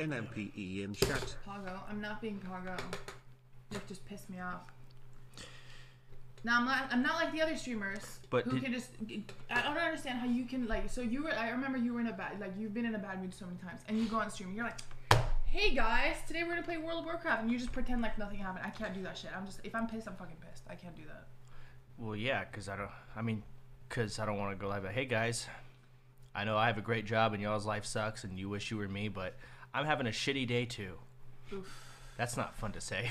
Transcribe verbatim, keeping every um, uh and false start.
N M P E in chat. Pogo, I'm not being Pogo. Nick just pissed me off. Now I'm not, I'm not like the other streamers but who can just. I don't understand how you can like. So you were. I remember you were in a bad. Like you've been in a bad mood so many times, and you go on stream. And you're like, "Hey guys, today we're gonna play World of Warcraft," and you just pretend like nothing happened. I can't do that shit. I'm just. If I'm pissed, I'm fucking pissed. I can't do that. Well, yeah, cause I don't. I mean, cause I don't want to go live. But hey guys, I know I have a great job, and y'all's life sucks, and you wish you were me, but I'm having a shitty day too. Oof. That's not fun to say.